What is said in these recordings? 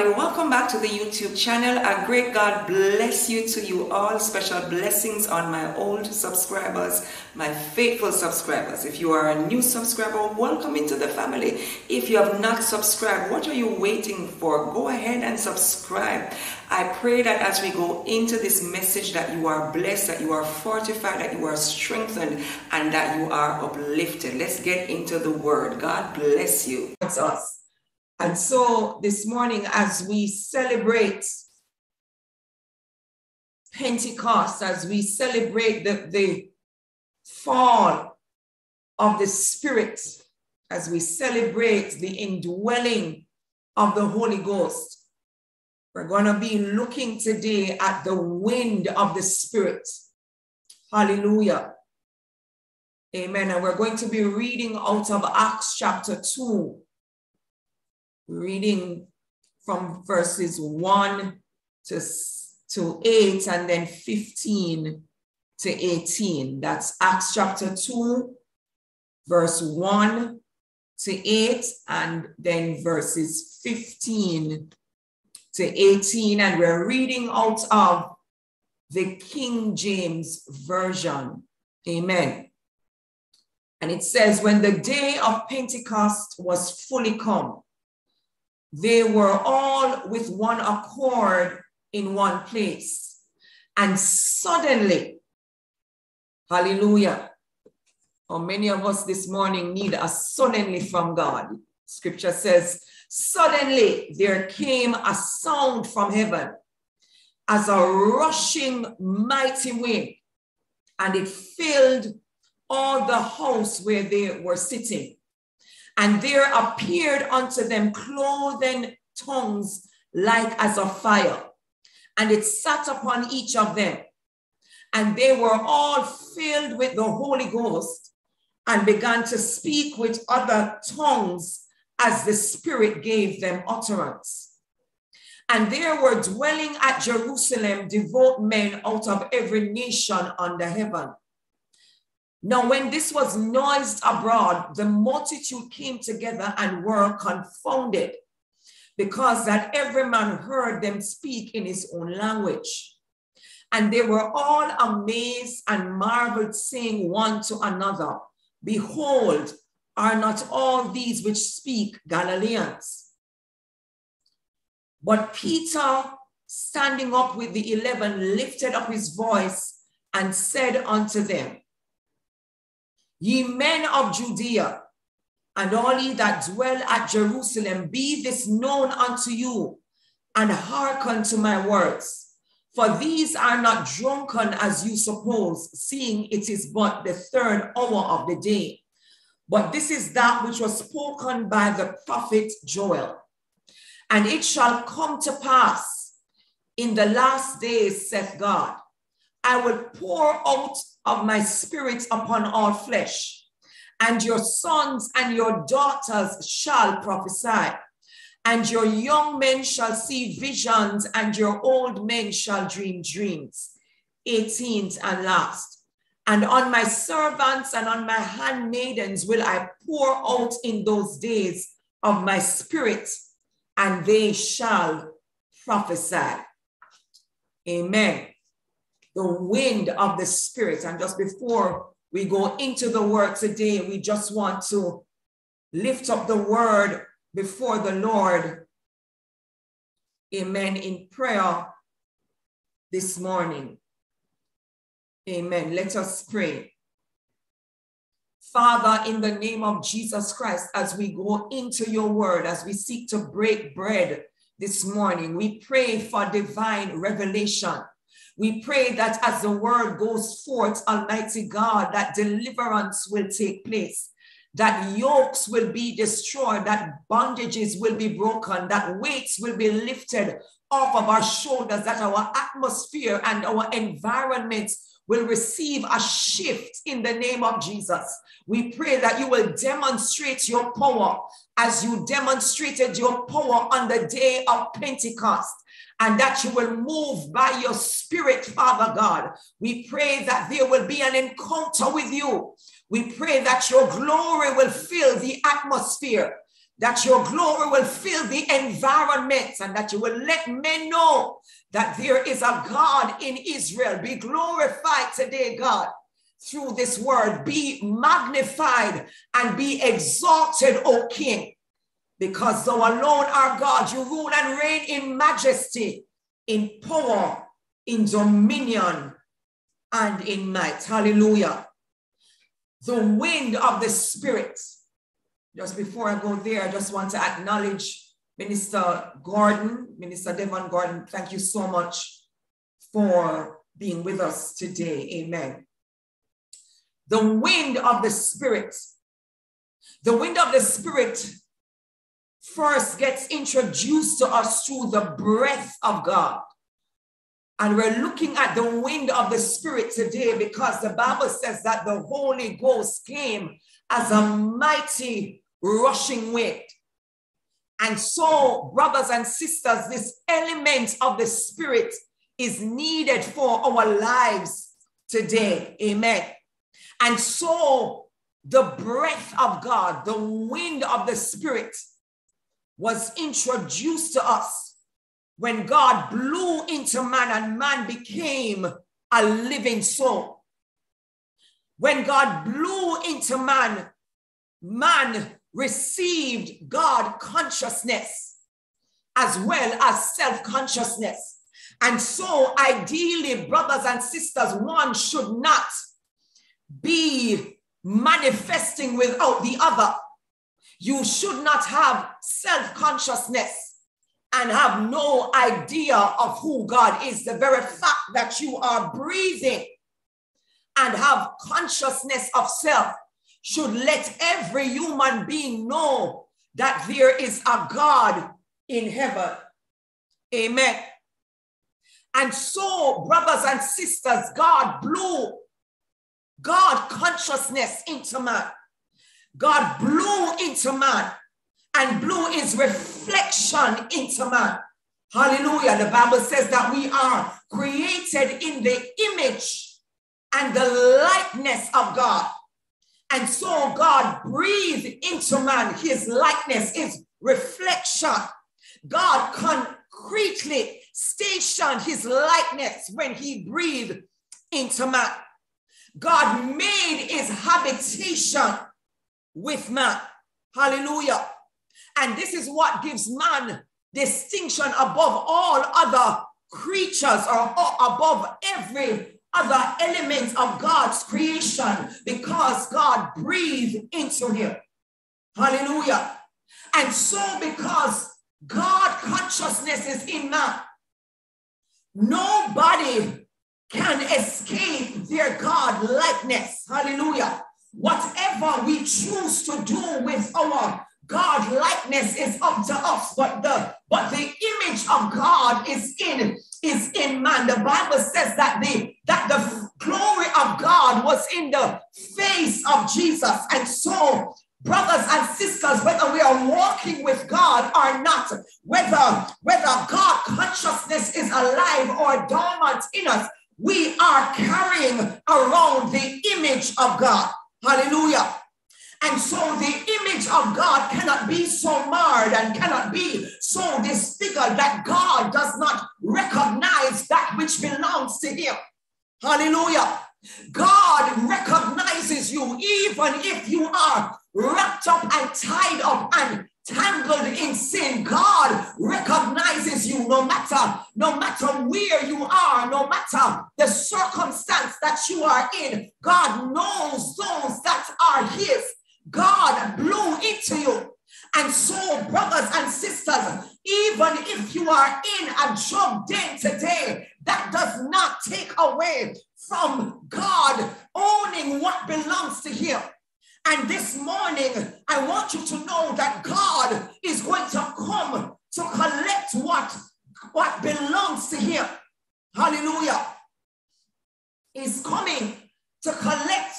everybody, welcome back to the YouTube channel. A great God bless you to you all. Special blessings on my old subscribers, my faithful subscribers. If you are a new subscriber, welcome into the family. If you have not subscribed, what are you waiting for? Go ahead and subscribe. I pray that as we go into this message that you are blessed, that you are fortified, that you are strengthened, and that you are uplifted. Let's get into the word. God bless you. That's us. And so this morning, as we celebrate Pentecost, as we celebrate the fall of the Spirit, as we celebrate the indwelling of the Holy Ghost, we're going to be looking today at the wind of the Spirit. Hallelujah. Amen. And we're going to be reading out of Acts chapter 2. Reading from verses 1 to 8 and then 15 to 18. That's Acts chapter 2, verse 1 to 8 and then verses 15 to 18. And we're reading out of the King James Version. Amen. And it says, when the day of Pentecost was fully come, they were all with one accord in one place. And suddenly, hallelujah. How many of us this morning need a suddenly from God? Scripture says, suddenly there came a sound from heaven as a rushing mighty wind, and it filled all the house where they were sitting. And there appeared unto them cloven tongues like as of fire, and it sat upon each of them. And they were all filled with the Holy Ghost and began to speak with other tongues as the Spirit gave them utterance. And there were dwelling at Jerusalem devout men out of every nation under heaven. Now, when this was noised abroad, the multitude came together and were confounded, because that every man heard them speak in his own language. And they were all amazed and marveled, saying one to another, behold, are not all these which speak Galileans? But Peter, standing up with the 11, lifted up his voice and said unto them, ye men of Judea, and all ye that dwell at Jerusalem, be this known unto you, and hearken to my words. For these are not drunken as you suppose, seeing it is but the third hour of the day. But this is that which was spoken by the prophet Joel. And it shall come to pass in the last days, saith God, I will pour out of my Spirit upon all flesh, and your sons and your daughters shall prophesy, and your young men shall see visions, and your old men shall dream dreams. 18th and last, and on my servants and on my handmaidens will I pour out in those days of my Spirit, and they shall prophesy. Amen. The wind of the Spirit. And just before we go into the word today, we just want to lift up the word before the Lord. Amen. In prayer this morning. Amen. Let us pray. Father, in the name of Jesus Christ, as we go into your word, as we seek to break bread this morning, we pray for divine revelation. We pray that as the word goes forth, Almighty God, that deliverance will take place, that yokes will be destroyed, that bondages will be broken, that weights will be lifted off of our shoulders, that our atmosphere and our environment will receive a shift in the name of Jesus. We pray that you will demonstrate your power as you demonstrated your power on the day of Pentecost, and that you will move by your Spirit, Father God. We pray that there will be an encounter with you. We pray that your glory will fill the atmosphere, that your glory will fill the environments and that you will let men know that there is a God in Israel. Be glorified today, God, through this word. Be magnified and be exalted, O King, because thou alone art God. You rule and reign in majesty, in power, in dominion, and in might. Hallelujah. The wind of the Spirit. Just before I go there, I just want to acknowledge Minister Gordon, Minister Devon Gordon. Thank you so much for being with us today. Amen. The wind of the Spirit. The wind of the Spirit first gets introduced to us through the breath of God. And we're looking at the wind of the Spirit today because the Bible says that the Holy Ghost came as a mighty rushing wind. And so, brothers and sisters, this element of the Spirit is needed for our lives today. Amen. And so, the breath of God, the wind of the Spirit, was introduced to us when God blew into man and man became a living soul. When God blew into man, man received God consciousness as well as self-consciousness. And so ideally, brothers and sisters, one should not be manifesting without the other. You should not have self-consciousness and have no idea of who God is. The very fact that you are breathing and have consciousness of self should let every human being know that there is a God in heaven. Amen. And so, brothers and sisters, God blew God consciousness into man. God blew into man and blew his reflection into man. Hallelujah. The Bible says that we are created in the image and the likeness of God. And so God breathed into man his likeness, his reflection. God concretely stationed his likeness when he breathed into man. God made his habitation with man. Hallelujah. And this is what gives man distinction above all other creatures or above every other elements of God's creation, because God breathed into him. Hallelujah. And so because God consciousness is in man, nobody can escape their God likeness. Hallelujah. Whatever we choose to do with our God likeness is up to us, but the image of God is in man. The Bible says that the glory of God was in the face of Jesus. And so, brothers and sisters, whether we are walking with God or not, whether God consciousness is alive or dormant in us, we are carrying around the image of God. Hallelujah. And so the image of God cannot be so marred and cannot be so disfigured that God does not recognize that which belongs to him. Hallelujah. God recognizes you even if you are wrapped up and tied up and tangled in sin. God recognizes you no matter where you are, no matter the circumstance that you are in. God knows those that are his. God blew into you. And so, brothers and sisters, even if you are in a job day today, that does not take away from God owning what belongs to him. And this morning, I want you to know that God is going to come to collect what belongs to him. Hallelujah. He's coming to collect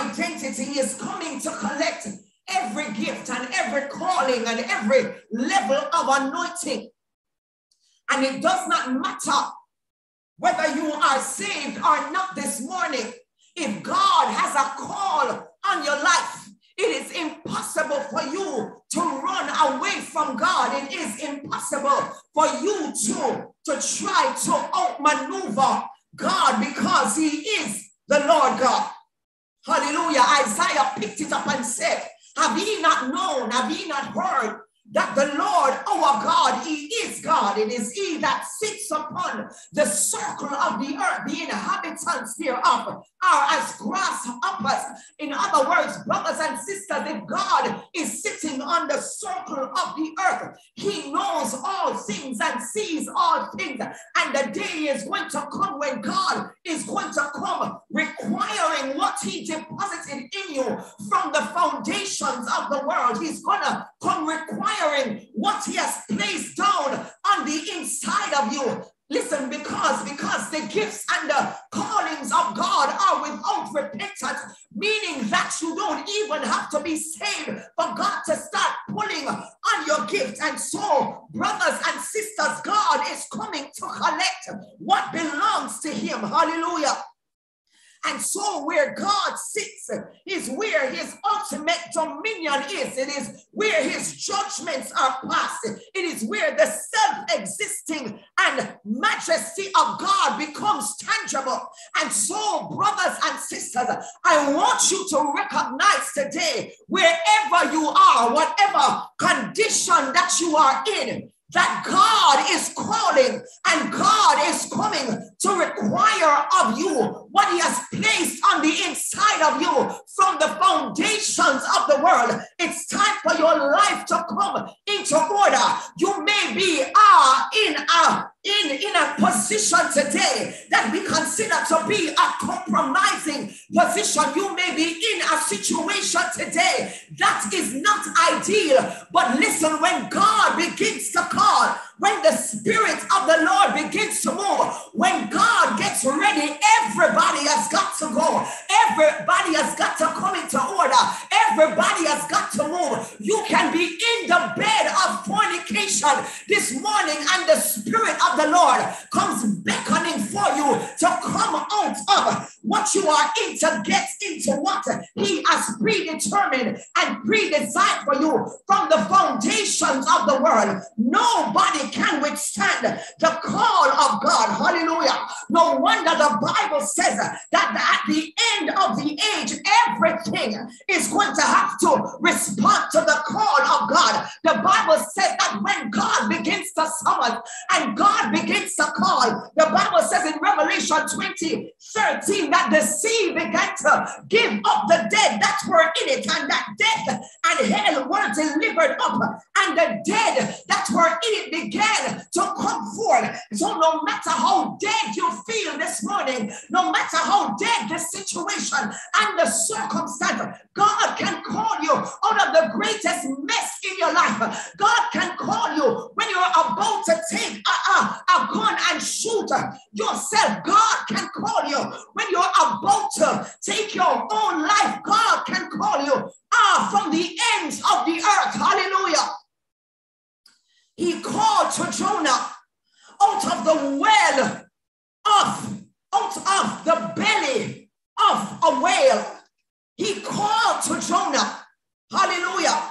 identity. He is coming to collect every gift and every calling and every level of anointing. And it does not matter whether you are saved or not this morning. If God has a call on your life, It is impossible for you to run away from God. It is impossible for you to try to outmaneuver God, because he is the Lord God. Hallelujah. Isaiah picked it up and said, have ye not known, have ye not heard that the Lord our God, he is God. It is he that sits upon the circle of the earth. The inhabitants thereof are as grasshoppers. In other words, brothers and sisters, if God is sitting on the circle of the earth, he knows all things and sees all things. And the day is going to come when God is going to come requiring what he deposited in you from the foundations of the world. He's going to come requiring what he has placed down on the inside of you. Listen, because the gifts and the callings of God are without repentance, meaning that you don't even have to be saved for God to start pulling on your gift. And so, brothers and sisters, God is coming to collect what belongs to him. Hallelujah. And so where God sits is where his ultimate dominion is. It is where his judgments are passed. It is where the self-existing and majesty of God becomes tangible. And so, brothers and sisters, I want you to recognize today, wherever you are, whatever condition that you are in, that God is calling and God is coming to require of you what he has placed on the inside of you from the foundations of the world. It's time for your life to come into order. You may be in a position today that we consider to be a compromising position. You may be in a situation today that is not ideal. But listen, when God begins to call, when the Spirit of the Lord begins to move, when God gets ready, everybody has got to go. Everybody has got to come into order. Everybody has got to move. You can be in the bed of fornication this morning, and the Spirit of the Lord comes beckoning for you to come out of what you are in to get into what he has predetermined and pre-designed for you from the foundations of the world. Nobody can withstand the call of God. Hallelujah. No wonder the Bible says that at the end of the age, everything is going to have to respond to the call of God. The Bible says that when God begins to summon and God begins to call, the Bible says in Revelation 20:13 that the sea began to give up the dead that were in it, and that death and hell were delivered up, and the dead that were in it began to come forth. So no matter how dead you feel this morning, no matter how dead the situation and the circumstance, God can call you out of the greatest mess in your life. God can call you when you're about to take a gun and shoot yourself. God can call you when you're about to take your own life. God can call you from the ends of the earth. Hallelujah. He called to Jonah out of the well of, out of the belly of a whale. He called to Jonah, hallelujah,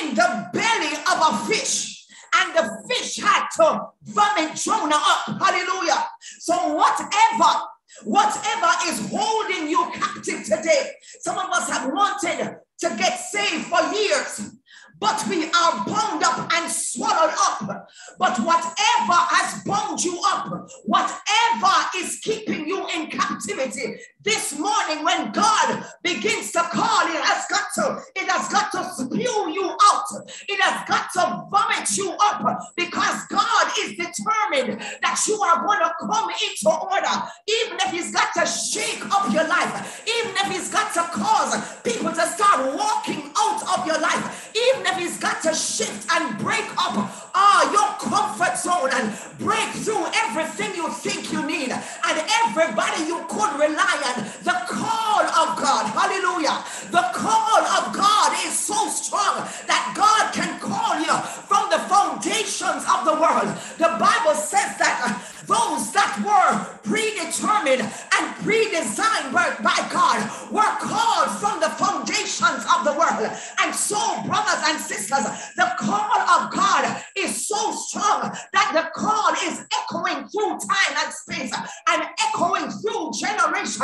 in the belly of a fish. And the fish had to vomit Jonah up, hallelujah. So whatever is holding you captive today, some of us have wanted to get saved for years, but we are bound up and swallowed up. But whatever has bound you up, whatever is keeping you in captivity, this morning when God begins to call, it has got to spew you out. It has got to vomit you up, because God is determined that you are going to come into order. Even if he's got to shake up your life, even if he's got to cause people to start walking out of your life, even if he's got to shift and break up your comfort zone and break through everything you think you need and everybody you could rely on, the call of God, hallelujah, the call of God is so strong that God can call you from the foundations of the world. The Bible says that those that were predetermined and pre-designed by God were called from the foundations of because the call of God is so strong that the call is echoing through time and space and echoing through generations,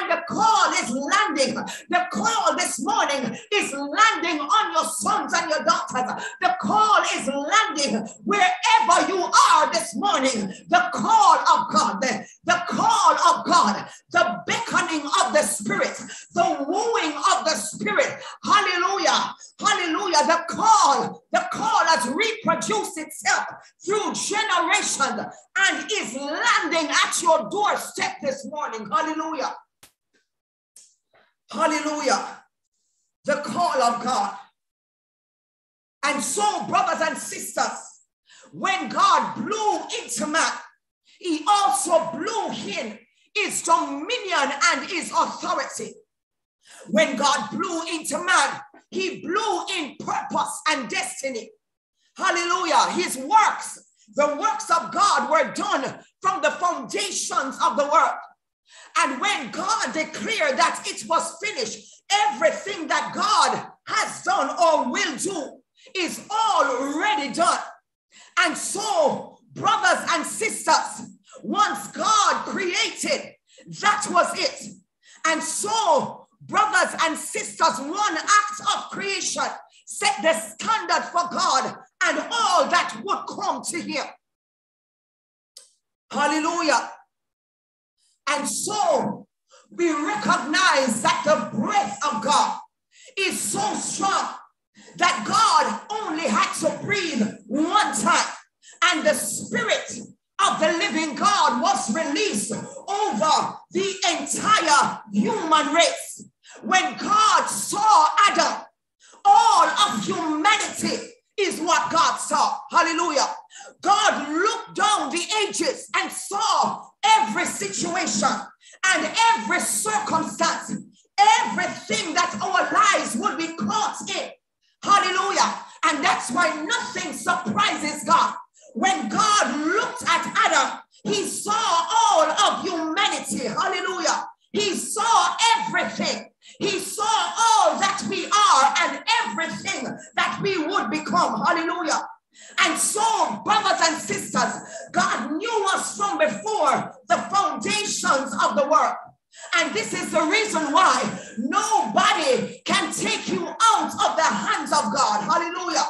and the call is landing. The call this morning is landing on your sons and your daughters. The call is landing wherever you are this morning. The call of God, the call of God, the beckoning of the Spirit, the wooing of the Spirit. Hallelujah. Hallelujah. The call has reproduced itself through generations and is landing at your doorstep this morning. Hallelujah. Hallelujah. The call of God. And so, brothers and sisters, when God blew into man, he also blew in his dominion and his authority. When God blew into man, he blew in purpose and destiny. Hallelujah. His works, the works of God, were done from the foundations of the world. And when God declared that it was finished, everything that God has done or will do is already done. And so, brothers and sisters, once God created, that was it. And so, brothers and sisters, one act of creation set the standard for God and all that would come to him. Hallelujah. And so we recognize that the breath of God is so strong that God only had to breathe one time, and the Spirit of the living God was released over the entire human race. When God saw Adam, all of humanity is what God saw. Hallelujah. God looked down the ages and saw every situation and every circumstance, everything that our lives would be caught in. Hallelujah. And that's why nothing surprises God. When God looked at Adam, he saw all of humanity. Hallelujah. He saw everything. He saw all that we are and everything that we would become. Hallelujah. And so, brothers and sisters, God knew us from before the foundations of the world. And this is the reason why nobody can take you out of the hands of God. Hallelujah.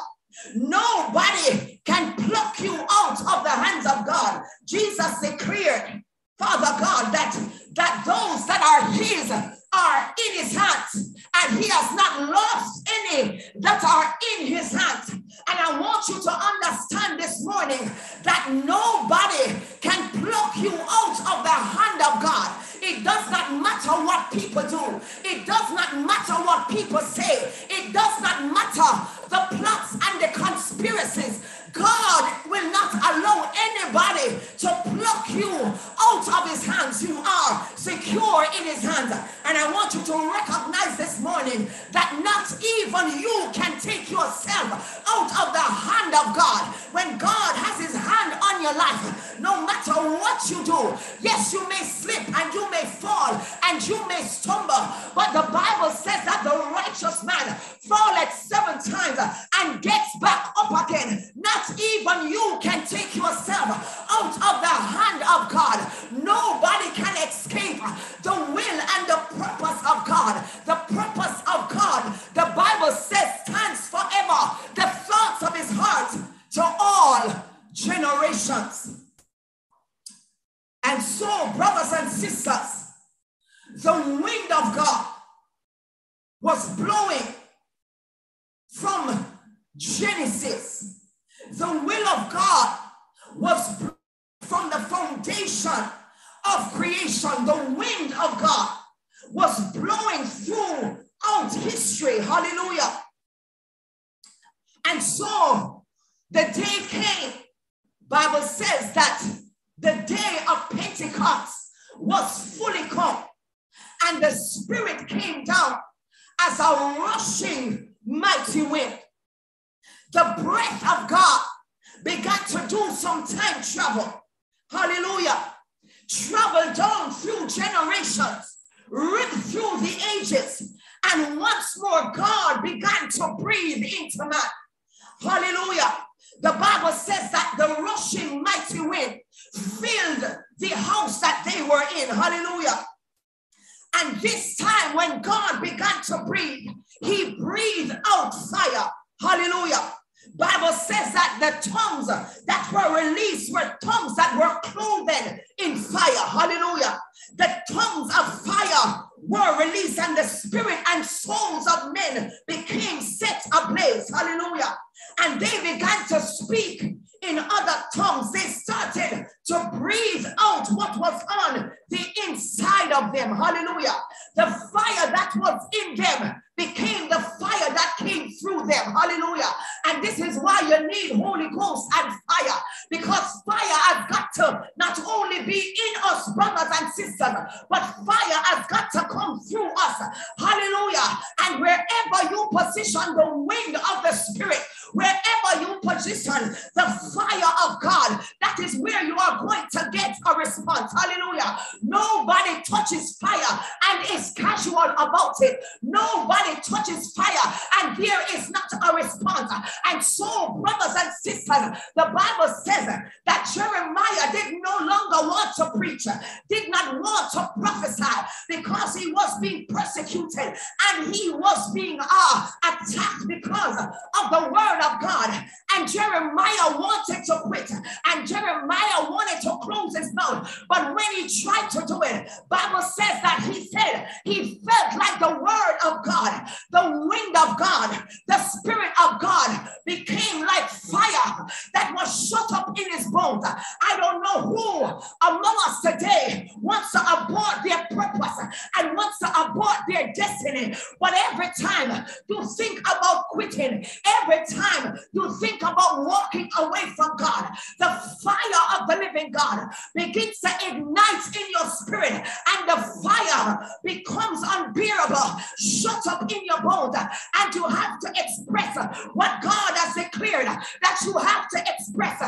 Nobody can pluck you out of the hands of God. Jesus declared, Father God, that those that are his are in his hands, and he has not lost any that are in his hands. And I want you to understand this morning that nobody can pluck you out of the hand of God. It does not matter what people do. It does not matter what people say. It does not matter the plots and the conspiracies. God will not allow anybody to pluck you out of his hands. You are secure in his hands. And I want you to recognize this morning that not even you can take yourself out of the hand of God. When God has his hand on your life, no matter what you do, yes, you may slip and you may fall and you may stumble, but the Bible says that the righteous man falleth 7 times and gets back up again. Not even you can take yourself out of the hand of God. Nobody can escape the will and the purpose of God. The purpose of God, the Bible says, stands forever. The thoughts of his heart to all generations. And so, brothers and sisters, the wind of God was blowing from Genesis. The will of God was from the foundation of creation. The wind of God was blowing throughout history. Hallelujah. And so the day came. Bible says that the day of Pentecost was fully come, and the Spirit came down as a rushing mighty wind. The breath of God began to do some time travel. Hallelujah. Travel down through generations, rip through the ages, and once more God began to breathe into man. Hallelujah. The Bible says that the rushing mighty wind filled the house that they were in. Hallelujah. And this time when God began to breathe, he breathed out fire. Hallelujah. Bible says that the tongues that were released were tongues that were clothed in fire. Hallelujah. The tongues of fire were released, and the spirit and souls of men became set ablaze. Hallelujah. And they began to speak in other tongues. They started to breathe out what was on the inside of them. Hallelujah. The fire that was in them became the fire that came through them. Hallelujah. And this is why you need Holy Ghost and fire, because fire has got to not only be in us, brothers and sisters, but fire has got to come through us. Hallelujah. And wherever you position the wind of the Spirit, wherever you position the fire of God, that is where you are going to get a response. Hallelujah. Nobody touches fire and is casual about it. Nobody touches fire and there is not a response. And so, brothers and sisters, the Bible says that Jeremiah did no longer want to preach, did not want to prophesy, because he was being persecuted and he was being attacked because of the word of God. And Jeremiah wanted to quit, and Jeremiah wanted to close his mouth, but when he tried to do it, Bible says that he said he felt like the word of God, the wind of God, the spirit of God became like fire that was shut up in his bones. I don't know who among us today wants to abort their purpose and wants to abort their destiny, but every time you think about quitting, every time you think about walking away from God, the fire of the living God begins to ignite in your spirit, and the fire becomes unbearable, shut up in your bones, and you have to express what God has declared that you have to express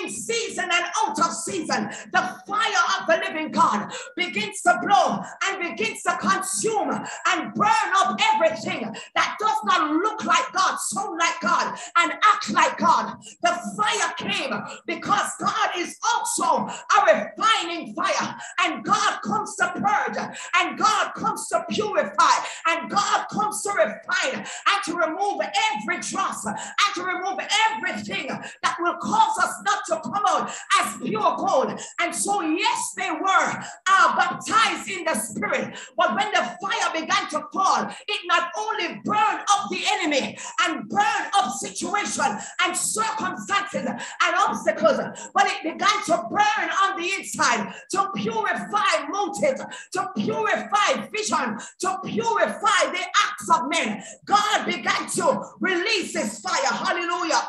in season and out of season. The fire of the living God begins to blow and begins to consume and burn up everything that does not look like God, sound like God, and act like God. The fire came because God is also a refining fire, and God comes to purge, and God comes to purify, and God comes to refine, and to remove every dross, and to remove everything that will cause us not to come out as pure gold. And so yes, they were baptized in the spirit, but when the fire began to fall, it not only burned up the enemy and burned of situation and circumstances and obstacles, but it began to burn on the inside, to purify motives, to purify vision, to purify the acts of men. God began to release his fire. Hallelujah.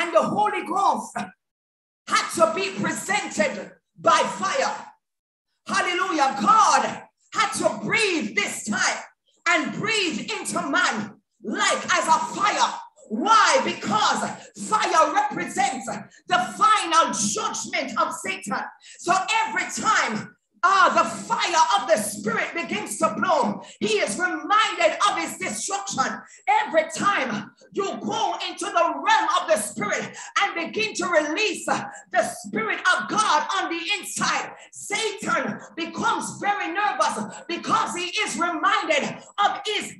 And the Holy Ghost had to be presented by fire. Hallelujah. God had to breathe this time and breathe into man like as a fire. Why? Because fire represents the final judgment of Satan. So every time the fire of the spirit begins to blow, he is reminded of his destruction. Every time you go into the realm of the spirit and begin to release the spirit of God on the inside, Satan becomes very nervous because he is reminded of his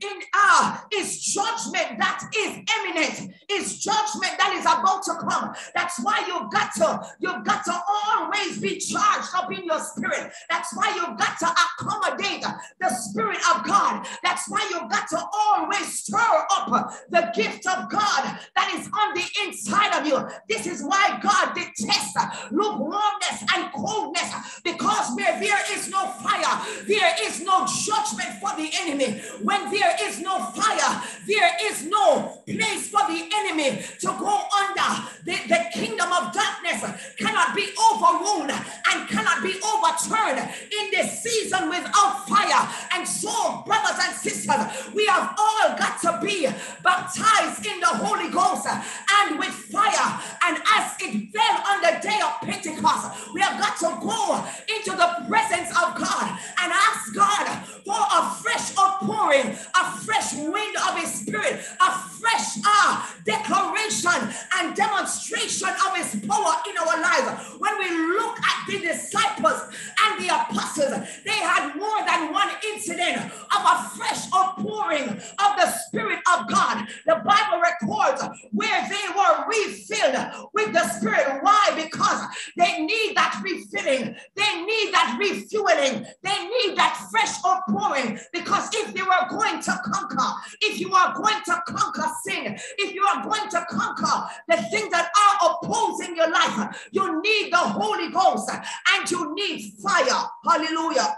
judgment that is imminent, his judgment that is about to come. That's why you've got to always be charged up in your spirit. That's why you've got to accommodate the Spirit of God. That's why you've got to always stir up the gift of God that is on the inside of you. This is why God detests lukewarmness and coldness, because where there is no fire, there is no judgment for the enemy. When there is no fire, there is no place for the enemy to go under. The kingdom of darkness cannot be overruled and cannot be overturned in this season without fire. And so, brothers and sisters, we have all got to be baptized in the Holy Ghost and with fire. And as it fell on the day of Pentecost, we have got to go into the presence of God and ask God for a fresh outpouring, a fresh wind of his spirit, a fresh the disciples and the apostles, they had more than one incident of a fresh outpouring of the Spirit of God. The Bible records where they were refilled with the Spirit. Why? Because they need that refilling. They need that refueling. They need that fresh outpouring, because if they were going to conquer, if you are going to conquer sin, if you are going to conquer the things that are opposing your life, you need the Holy Ghost and you need fire. Hallelujah.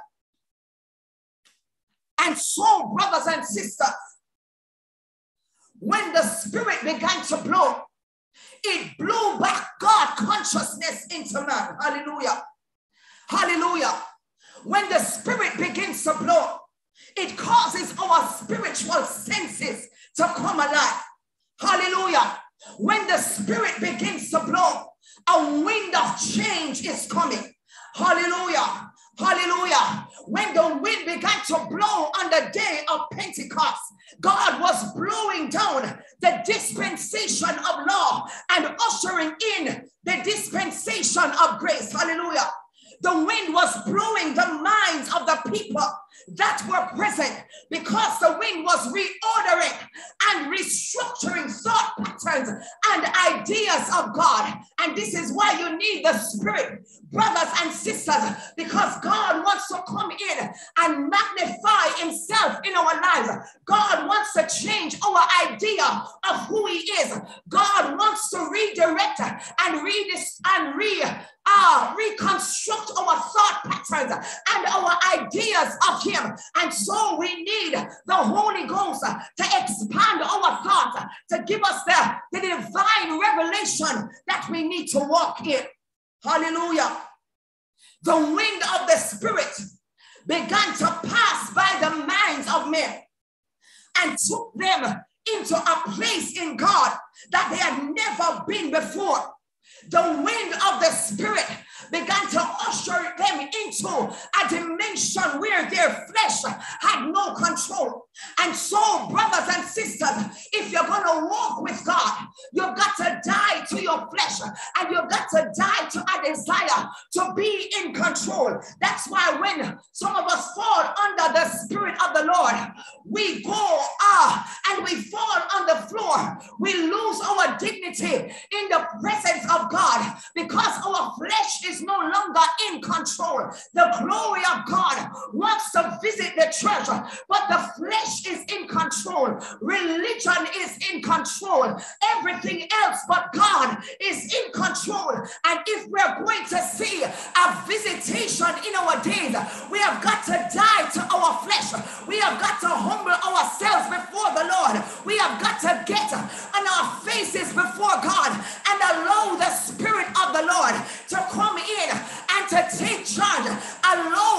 And so, brothers and sisters, when the Spirit began to blow, it blew back God consciousness into man. Hallelujah. Hallelujah. When the Spirit begins to blow, it causes our spiritual senses to come alive. Hallelujah. When the Spirit begins to blow, a wind of change is coming. Hallelujah. Hallelujah. When the wind began to blow on the day of Pentecost, God was blowing down the dispensation of law and ushering in the dispensation of grace. Hallelujah. The wind was blowing the minds of the people that were present, because the wind was reordering and restructuring thought patterns and ideas of God. And this is why you need the Spirit, brothers and sisters, because God wants to come in and magnify himself in our lives. God wants to change our idea of who he is. God wants to redirect and reconstruct our thought patterns and our ideas of him. And so we need the Holy Ghost to expand our thoughts, to give us the divine revelation that we need to walk in. Hallelujah. The wind of the Spirit began to pass by the minds of men and took them into a place in God that they had never been before. The wind of the Spirit began to usher them into a dimension where their flesh had no control. And so, brothers and sisters, if you're going to walk with God, you've got to die to your flesh and you've got to die to a desire to be in control. That's why when some of us fall under the Spirit of the Lord, we go and we fall on the floor. We lose our dignity in the presence of God because our flesh is no longer in control. The glory of God wants to visit the church, but the flesh is in control. Religion is in control. Everything else but God is in control. And if we're going to see a visitation in our days, we have got to die to our flesh. We have got to humble ourselves before the Lord. We have got to get on our faces before God and allow the Spirit of the Lord to come in and to take charge. Allow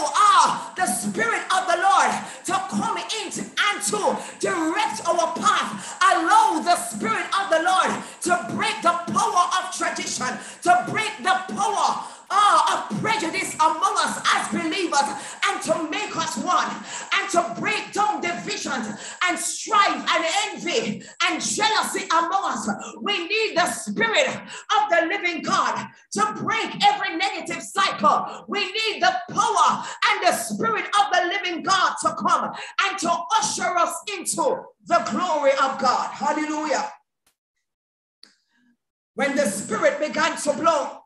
the Spirit of the Lord to come in and to direct our path. Allow the Spirit of the Lord to break the power of tradition, to break the power of prejudice among us as believers, and to make us one, and to break down divisions and strife and envy and jealousy among us. We need the Spirit of the living God to break every negative cycle. We need the power and the Spirit of the living God to come and to usher us into the glory of God. Hallelujah. When the Spirit began to blow,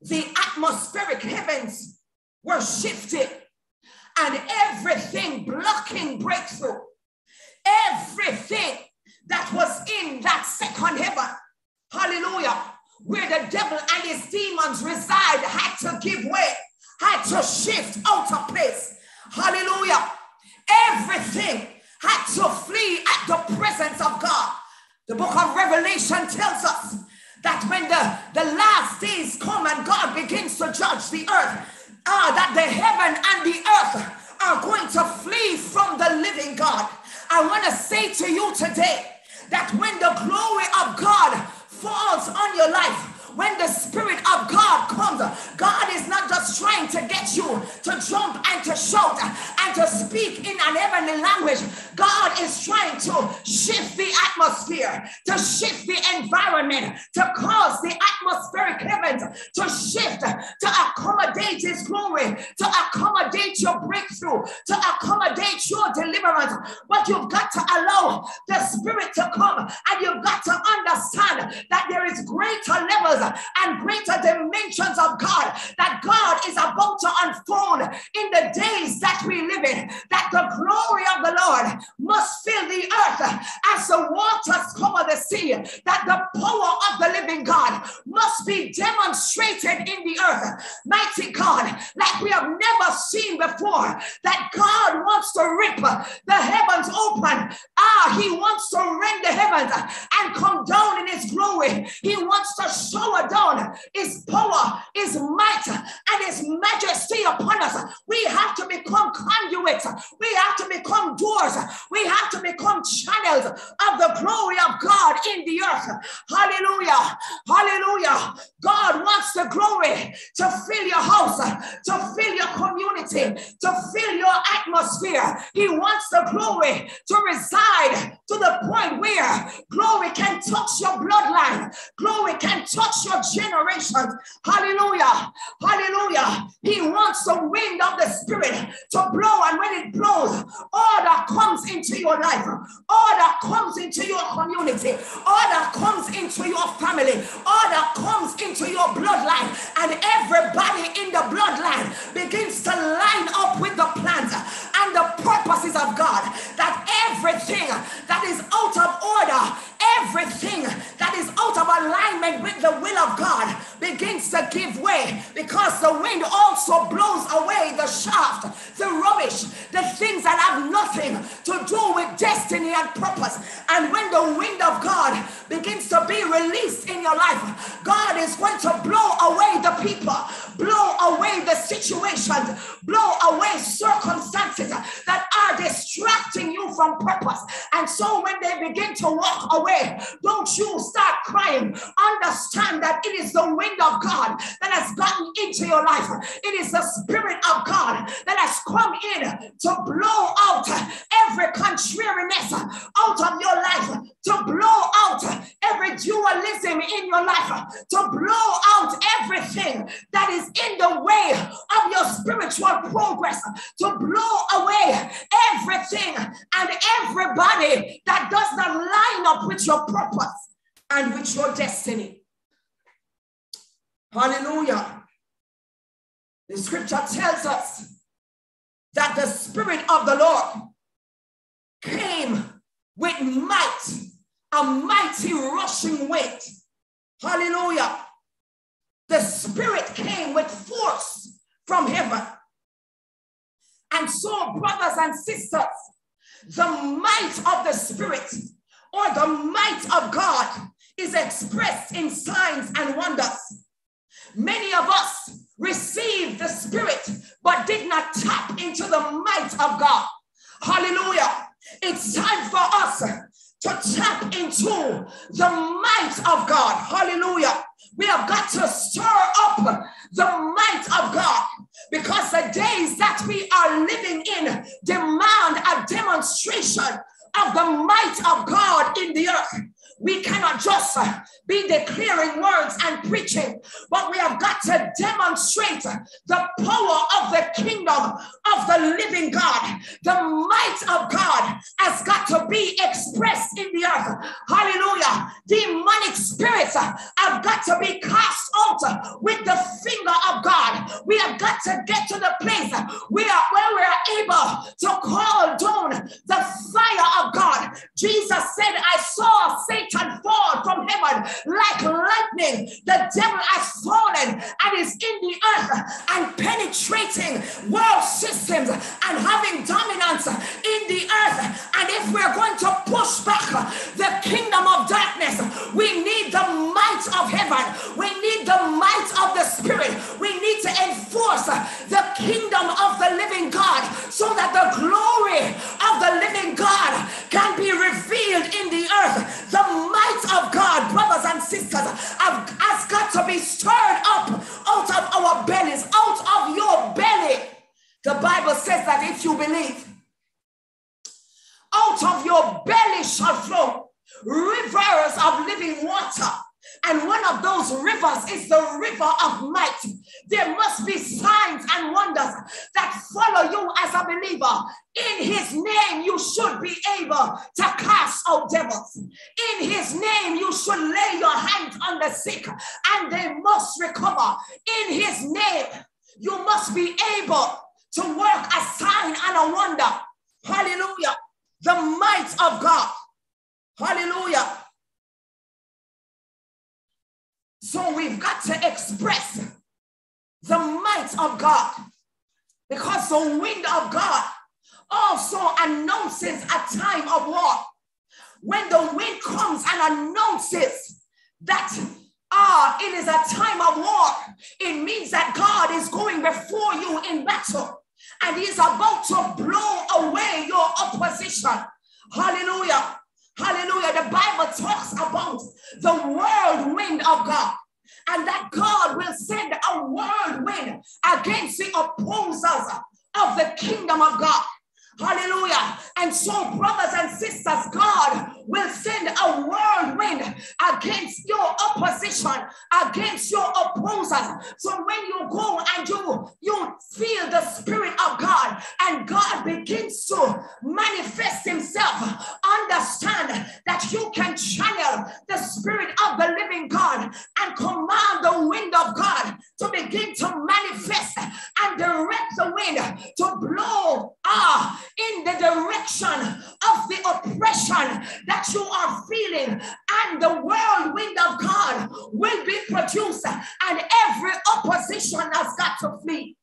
the atmospheric heavens were shifted, and everything blocking breakthrough, everything that was in that second heaven, hallelujah, where the devil and his demons reside, had to give way, had to shift out of place. Hallelujah. Everything had to flee at the presence of God. The book of Revelation tells us that when the last days come and God begins to judge the earth, that the heaven and the earth are going to flee from the living God. I want to say to you today that when the glory of God falls on your life, when the Spirit of God comes, God is not just trying to get you to jump and to shout and to speak in an heavenly language. God is trying to shift the atmosphere, to shift the environment, to cause the atmospheric heavens to shift, to accommodate his glory, to accommodate your breakthrough, to accommodate your deliverance. But you've got to allow the Spirit to come, and you've got to understand that there is greater levels and greater dimensions of God that God is about to unfold in the days that we live in, that the glory of the Lord must fill the earth as the waters cover the sea, that the power of the living God must be demonstrated in the earth. Mighty God, like we have never seen before, that God wants to rip the heavens open. Ah, he wants to rend the heavens and come down in his glory. He wants to shower down his power, his might, and his majesty upon us. We have to become conduits. We have to become doors. We have to become channels of the glory of God in the earth. Hallelujah. Hallelujah. God wants the glory to fill your house, to fill your community, to fill your atmosphere. He wants the glory to reside to the point where glory can touch your bloodline. Glory can touch your generations. Hallelujah. Hallelujah. He wants the wind of the Spirit to blow, and when it blows, order comes into your life. Order comes into your community. Order comes into your family. Order comes into your bloodline, and everybody in the bloodline begins to line up with the plans and the purposes of God. That everything that is out of order, everything that is out of alignment with the will of God begins to give way, because the wind also blows away the shaft, the rubbish, the things that have nothing to do with destiny and purpose. And when the wind of God begins to be released in your life, God is going to blow away the people, blow away the situations, blow away circumstances that are distracting you from purpose. And so when they begin to walk away, don't you start crying. Understand that it is the wind of God that has gotten into your life. It is the Spirit of God that has come in to blow out every contrariness out of your life, to blow out every dualism in your life, to blow out everything that is in the way of your spiritual progress, to blow away everything and everybody that does not line up with your purpose and with your destiny. Hallelujah. The scripture tells us that the Spirit of the Lord came with might, a mighty rushing wind. Hallelujah. The Spirit came with force from heaven. And so, brothers and sisters, the might of the Spirit, or the might of God, is expressed in signs and wonders. Many of us received the Spirit but did not tap into the might of God. Hallelujah. It's time for us to tap into the might of God. Hallelujah. We have got to stir up the might of God, because the days that we are living in demand a demonstration of the might of God in the earth. We cannot just be declaring words and preaching, but we have got to demonstrate the power of the kingdom of the living God. The might of God has got to be expressed in the earth. Hallelujah. Demonic spirits have got to be cast out with the finger of God. We have got to get to the place where we are able to call down the fire of God. Jesus said, I saw Satan fall from heaven like lightning. The devil has fallen and is in the earth and penetrating world systems and having dominance in the earth. And if we're going to push back the kingdom of darkness, we need the might of heaven. We need the might of the Spirit. We need to enforce the kingdom of the living God, so that the glory of the living God can be revealed in the earth. The might of God, brothers and sisters, has got to be stirred up out of our bellies, out of your belly. The Bible says that if you believe, living water. And one of those rivers is the river of might. There must be signs and wonders that follow you as a believer. In his name, you should be able to cast out devils. In his name, you should lay your hands on the sick and they must recover. In his name, you must be able to work a sign and a wonder. Hallelujah. The might of God. Hallelujah. So we've got to express the might of God, because the wind of God also announces a time of war. When the wind comes and announces that it is a time of war, it means that God is going before you in battle and he's about to blow away your opposition. Hallelujah. Hallelujah. The Bible talks about the whirlwind of God, and that God will send a whirlwind against the opposers of the kingdom of God. Hallelujah. And so, brothers and sisters, God will send a whirlwind against your opposition, against your opposers. So when you go and you feel the Spirit of God and God begins to manifest himself, understand that you can channel the Spirit of the living God and command the wind of God to begin to manifest and direct the wind to blow in the direction of the oppression that you are feeling, and the whirlwind of God will be produced, and every opposition has got to flee.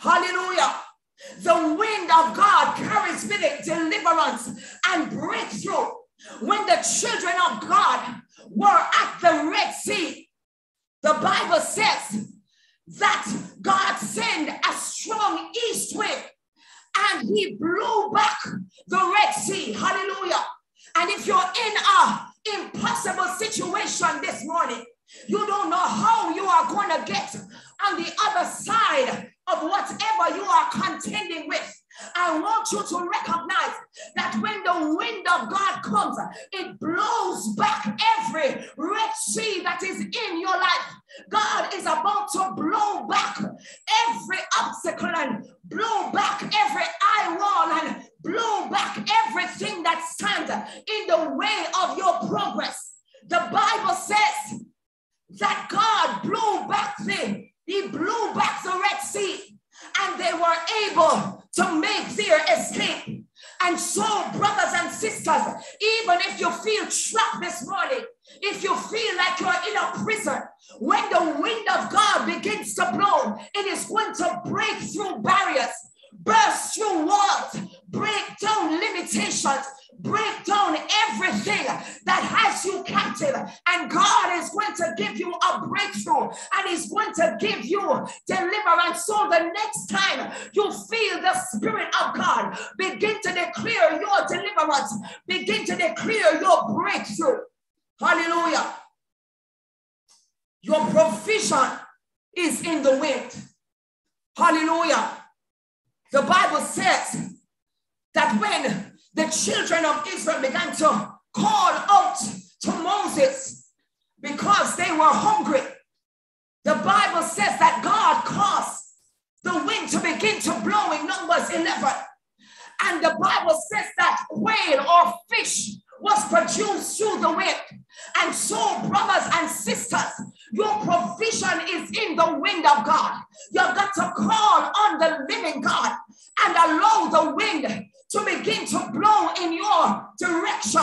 Hallelujah. The wind of God carries with it deliverance and breakthrough. When the children of God were at the Red Sea, the Bible says that God sent a strong east wind and he blew back the Red Sea. Hallelujah. And if you're in an impossible situation this morning, you don't know how you are going to get on the other side of whatever you are contending with, I want you to recognize that when the wind of God comes, it blows back every Red Sea that is in your life. God is about to blow back every obstacle and blow back every eye wall and blow back everything that stands in the way of your progress. The Bible says that God blew back the Red Sea, and they were able to make their escape. And so, brothers and sisters, even if you feel trapped this morning, if you feel like you're in a prison, when the wind of God begins to blow, it is going to break through barriers, burst through walls, break down limitations, break down everything that has you captive, and God is going to give you a breakthrough and he's going to give you deliverance. So the next time you feel the Spirit of God, begin to declare your deliverance, begin to declare your breakthrough. Hallelujah. Your provision is in the wind. Hallelujah. The Bible says that when the children of Israel began to call out to Moses because they were hungry, the Bible says that God caused the wind to begin to blow in Numbers 11. And the Bible says that quail or fish was produced through the wind. And so, brothers and sisters, your provision is in the wind of God. You've got to call on the living God and allow the wind to begin to blow in your direction.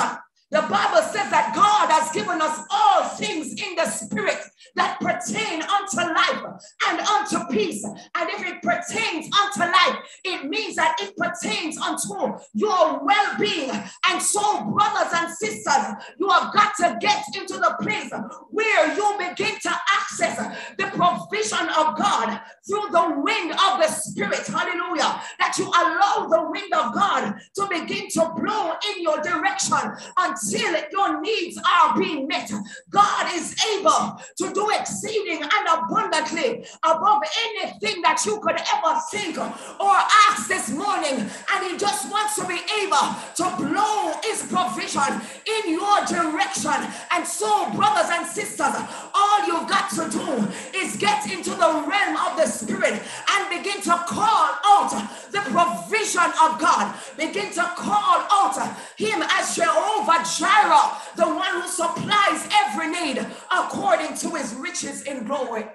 The Bible says that God has given us all things in the Spirit that pertain unto life and unto peace. And if it pertains unto life, it means that it pertains unto your well-being. And so, brothers and sisters, you have got to get into the place where you begin to access the provision of God through the wind of the Spirit. Hallelujah. That you allow the wind of God to begin to blow in your direction until your needs are being met. God is able to do exceeding and abundantly above anything that you could ever think or ask asked this morning, and he just wants to be able to blow his provision in your direction. And so, brothers and sisters, all you've got to do is get into the realm of the Spirit and begin to call out the provision of God. Begin to call out him as Jehovah Jireh, the one who supplies every need according to his riches in glory.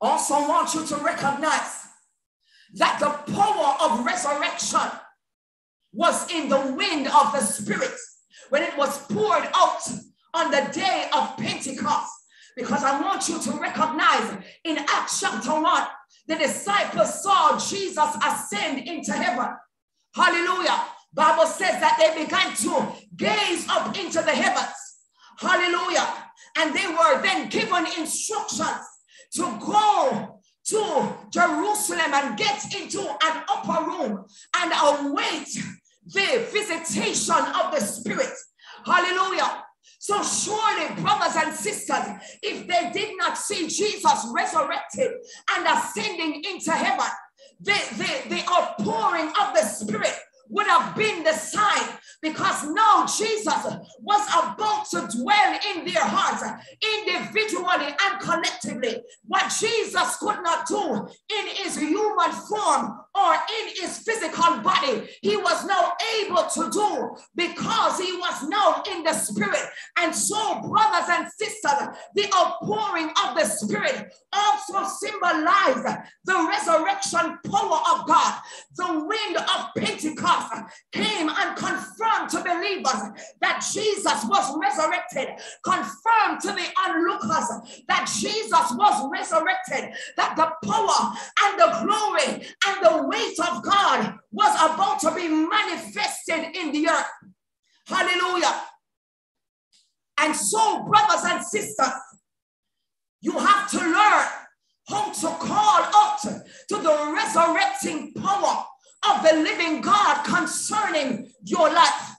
Also want you to recognize that the power of resurrection was in the wind of the Spirit when it was poured out on the day of Pentecost. Because I want you to recognize in Acts chapter 1, the disciples saw Jesus ascend into heaven. Hallelujah. Bible says that they began to gaze up into the heavens. Hallelujah. And they were then given instructions to go to Jerusalem and get into an upper room and await the visitation of the Spirit. Hallelujah. So surely, brothers and sisters, if they did not see Jesus resurrected and ascending into heaven, the outpouring of the Spirit would have been the sign, because now Jesus was about to dwell in their hearts individually and collectively. What Jesus could not do in his human form or in his physical body, he was now able to do because he was now in the Spirit. And so, brothers and sisters, the outpouring of the Spirit also symbolized the resurrection power of God. The wind of Pentecost came and confirmed to believers that Jesus was resurrected, confirmed to the onlookers that Jesus was resurrected, that the power and the glory and the weight of God was about to be manifested in the earth. Hallelujah. And so, brothers and sisters, you have to learn how to call out to the resurrecting power of the living God concerning your life.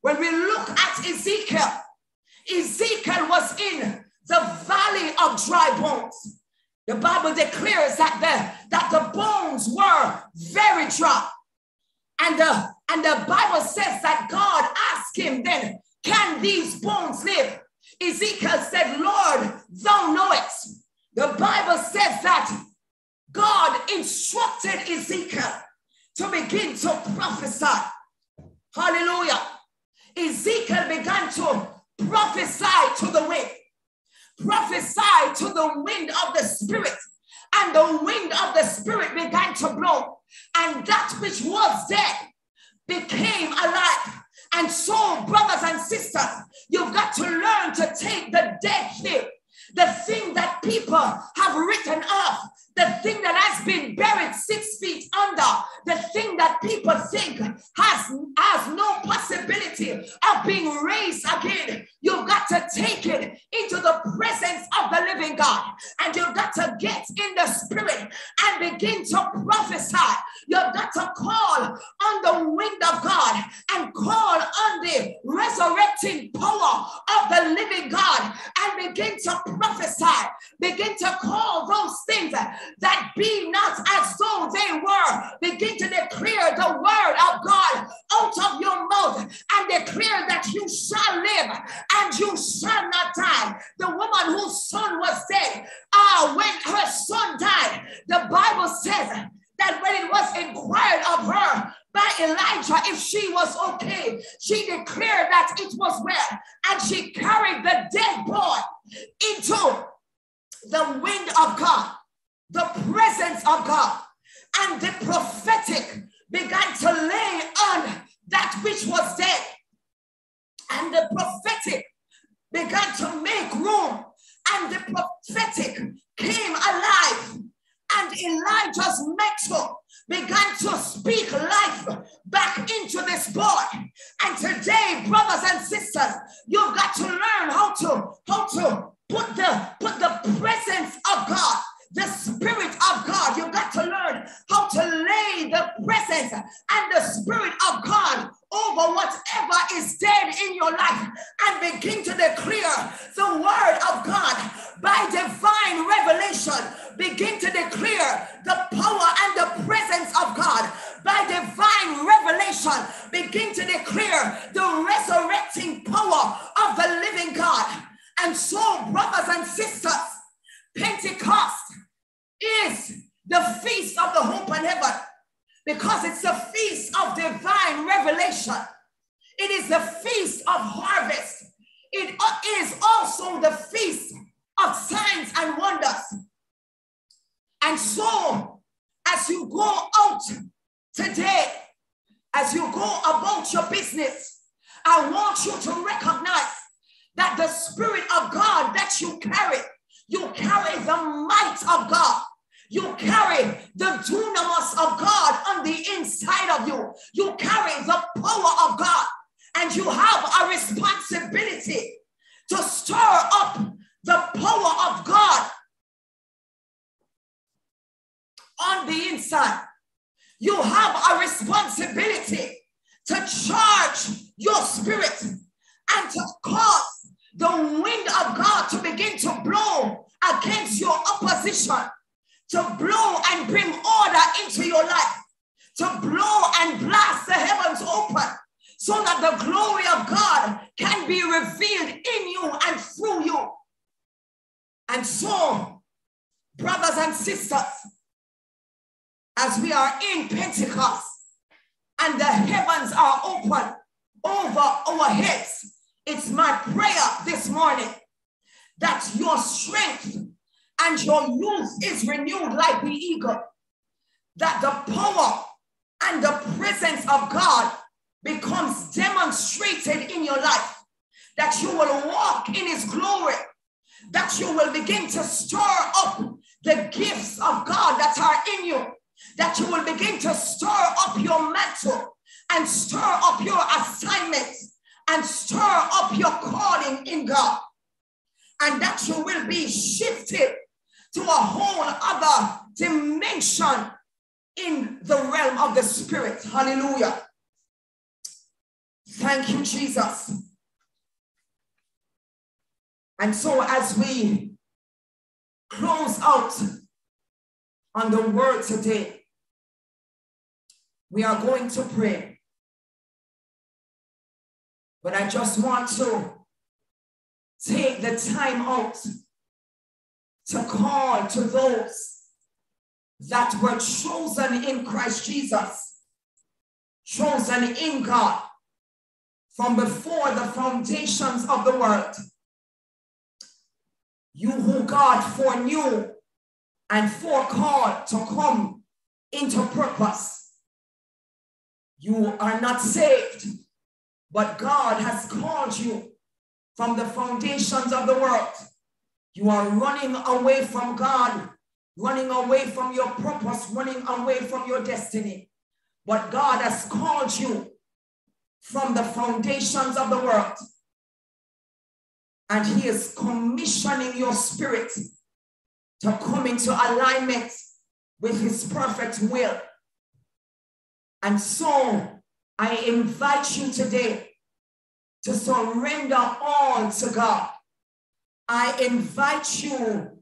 When we look at Ezekiel, Ezekiel was in the valley of dry bones. The Bible declares that the bones were very dry. And the Bible says that God asked him then, can these bones live? Ezekiel said, Lord, thou knowest. The Bible says that God instructed Ezekiel to begin to prophesy. Hallelujah. Ezekiel began to prophesy to the wind. Prophesy to the wind of the Spirit. And the wind of the Spirit began to blow. And that which was dead became alive. And so, brothers and sisters, you've got to learn to take the dead thing, the thing that people have written off, the thing that has been buried 6 feet under, the thing that people think has no possibility of being raised again. You've got to take it into the presence of the living God, and you've got to get in the Spirit and begin to prophesy. You've got to call on the wind of God and call on the resurrecting power of the living God and begin to prophesy. Begin to call those things that be not as though they were. Begin to declare the word of God out of your mouth and declare that you shall live and you shall not die. The woman whose son was dead, when her son died, the Bible says that when it was inquired of her by Elijah if she was okay, she declared that it was well, and she carried the dead boy into the wind of God, the presence of God. And the prophetic began to lay on that which was dead. And the prophetic began to make room. And the prophetic came alive. And Elijah's mantle began to speak life back into this boy. And today, brothers and sisters, you've got to learn how to put the presence of God, the Spirit of God. You've got to learn how to lay the presence and the Spirit of God over whatever is dead in your life and begin to declare the word of God by divine revelation. Begin to declare the power and the begin to declare the resurrecting power of the living God. And so, brothers and sisters, Pentecost is the feast of the hope in heaven, because it's a feast of divine revelation. It is the feast of harvest. It is also the feast of signs and wonders. And so, as you go out today, as you go about your business, I want you to recognize that the Spirit of God that you carry the might of God. You carry the dunamis of God on the inside of you. You carry the power of God. And you have a responsibility to stir up the power of God on the inside. You have a responsibility to charge your spirit and to cause the wind of God to begin to blow against your opposition, to blow and bring order into your life, to blow and blast the heavens open, so that the glory of God can be revealed in you and through you. And so, brothers and sisters, as we are in Pentecost and the heavens are open over our heads, it's my prayer this morning that your strength and your youth is renewed like the eagle, that the power and the presence of God becomes demonstrated in your life, that you will walk in his glory, that you will begin to stir up the gifts of God that are in you, that you will begin to stir up your mantle and stir up your assignments and stir up your calling in God, and that you will be shifted to a whole other dimension in the realm of the Spirit. Hallelujah. Thank you, Jesus. And so, as we close out on the word today, we are going to pray. But I just want to take the time out to call to those that were chosen in Christ Jesus, chosen in God from before the foundations of the world. You who God foreknew and forecalled to come into purpose. You are not saved, but God has called you from the foundations of the world. You are running away from God, running away from your purpose, running away from your destiny. But God has called you from the foundations of the world, and he is commissioning your spirit to come into alignment with his perfect will. And so I invite you today to surrender all to God. I invite you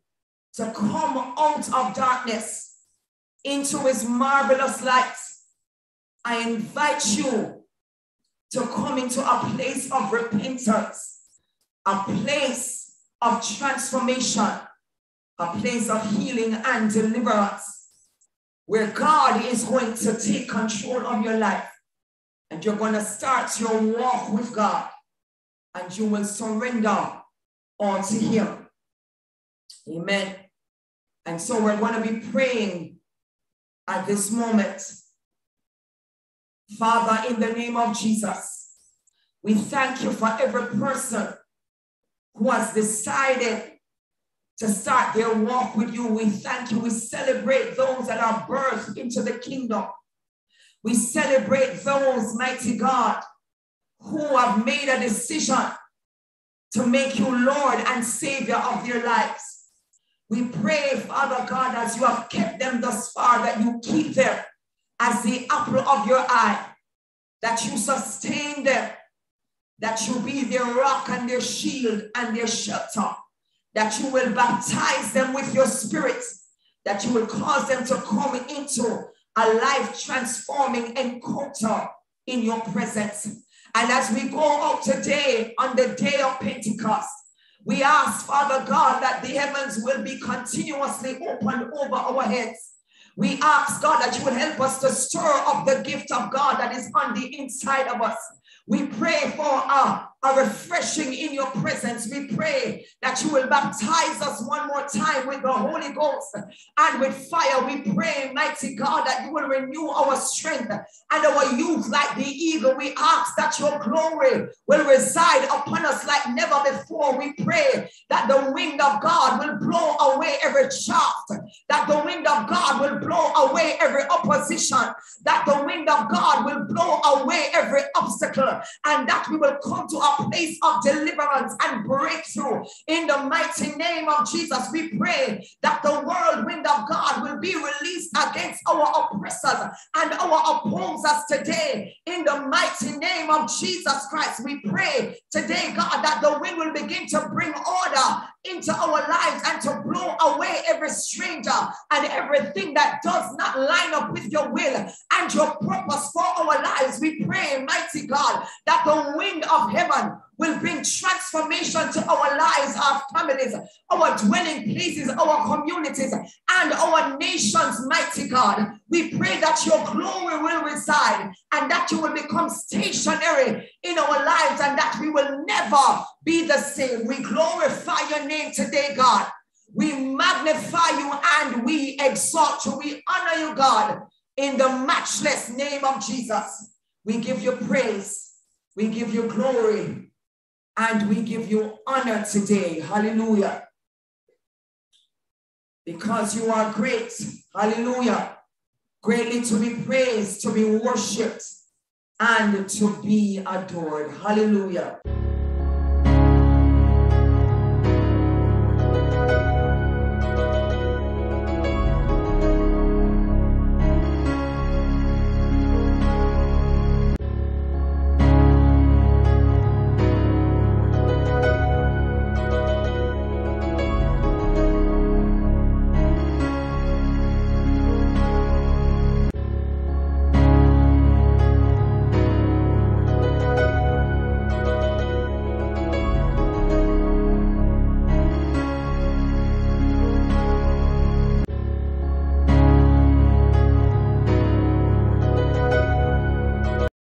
to come out of darkness into his marvelous light. I invite you to come into a place of repentance, a place of transformation, a place of healing and deliverance, where God is going to take control of your life, and you're going to start your walk with God, and you will surrender all to him. Amen. And so we're going to be praying at this moment. Father, in the name of Jesus, we thank you for every person who has decided to start their walk with you. We thank you. We celebrate those that are birthed into the kingdom. We celebrate those, mighty God, who have made a decision to make you Lord and Savior of their lives. We pray, Father God, as you have kept them thus far, that you keep them as the apple of your eye, that you sustain them, that you be their rock and their shield and their shelter, that you will baptize them with your spirit, that you will cause them to come into a life-transforming encounter in your presence. And as we go out today on the day of Pentecost, we ask, Father God, that the heavens will be continuously opened over our heads. We ask, God, that you will help us to stir up the gift of God that is on the inside of us. We pray for a refreshing in your presence. We pray that you will baptize us one more time with the Holy Ghost and with fire. We pray, mighty God, that you will renew our strength and our youth like the eagle. We ask that your glory will reside upon us like never before. We pray that the wind of God will blow away every chaff, that the wind of God will blow away every opposition, that the wind of God will blow away every obstacle, and that we will come to a place of deliverance and breakthrough in the mighty name of Jesus. We pray that the whirlwind of God will be released against our oppressors and our opposers today in the mighty name of Jesus Christ. We pray today, God, that the wind will begin to bring order into our lives and to blow away every stranger and everything that does not line up with your will and your purpose for our lives. We pray, mighty God, that the wind of heaven will bring transformation to our lives, our families, our dwelling places, our communities, and our nations, mighty God. We pray that your glory will reside and that you will become stationary in our lives and that we will never be the same. We glorify your name today, God. We magnify you and we exalt you. We honor you, God, in the matchless name of Jesus. We give you praise. We give you glory. And we give you honor today. Hallelujah. Because you are great. Hallelujah. Greatly to be praised, to be worshipped, and to be adored. Hallelujah.